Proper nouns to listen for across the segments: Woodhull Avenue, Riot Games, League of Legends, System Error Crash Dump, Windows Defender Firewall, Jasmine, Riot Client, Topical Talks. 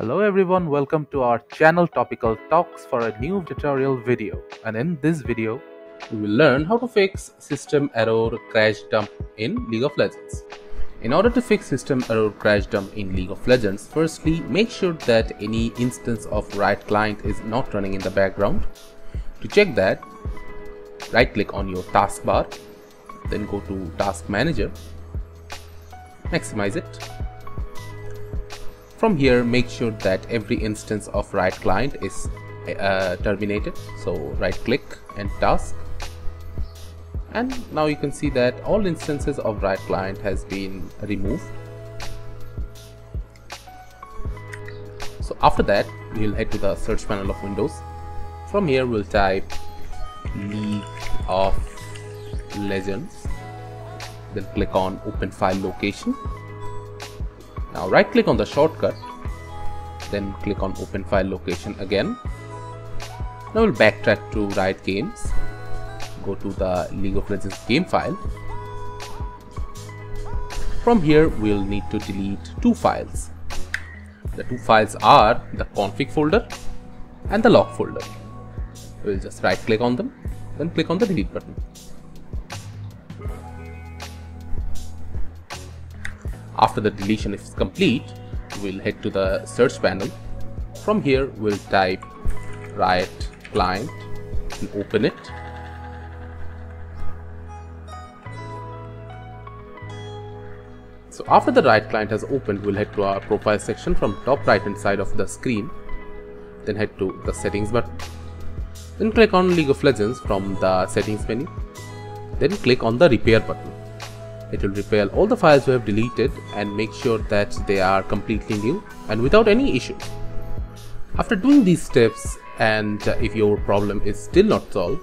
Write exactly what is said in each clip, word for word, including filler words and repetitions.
Hello everyone, welcome to our channel Topical Talks for a new tutorial video, and in this video we will learn how to fix system error crash dump in League of Legends. In order to fix system error crash dump in League of Legends, firstly make sure that any instance of Riot Client is not running in the background. To check that, right click on your taskbar, then go to Task Manager, maximize it. From here, make sure that every instance of Riot Client is uh, terminated. So right click and task, and now you can see that all instances of Riot Client has been removed. So after that, we'll head to the search panel of Windows. From here, we'll type League of Legends, then click on Open File Location. Now right click on the shortcut, then click on Open File Location again. Now we'll backtrack to Riot Games, go to the League of Legends game file. From here we'll need to delete two files. The two files are the config folder and the log folder. We'll just right click on them, then click on the delete button. After the deletion is complete, we'll head to the search panel. From here, we'll type Riot Client and open it. So after the Riot Client has opened, we'll head to our profile section from top right hand side of the screen. Then head to the settings button. Then click on League of Legends from the settings menu. Then click on the repair button. It will repair all the files you have deleted and make sure that they are completely new and without any issue. After doing these steps, and if your problem is still not solved,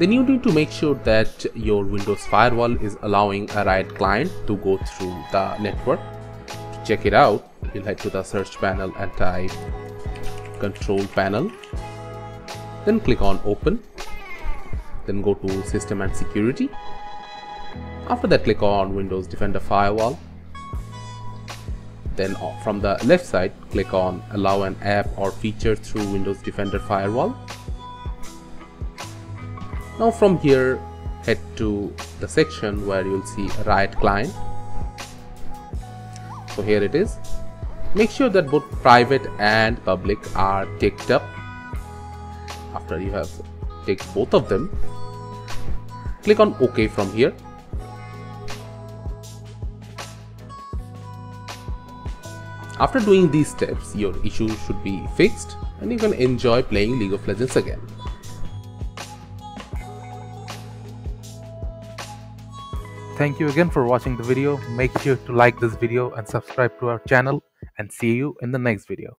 then you need to make sure that your Windows firewall is allowing a Riot Client to go through the network. To check it out, you'll head to the search panel and type Control Panel, then click on Open, then go to System and Security. After that, click on Windows Defender Firewall. Then from the left side, click on Allow an app or feature through Windows Defender Firewall. Now from here, head to the section where you'll see Riot Client. So here it is. Make sure that both private and public are ticked up. After you have ticked both of them, click on OK from here. After doing these steps, your issue should be fixed and you can enjoy playing League of Legends again. Thank you again for watching the video. Make sure to like this video and subscribe to our channel, and see you in the next video.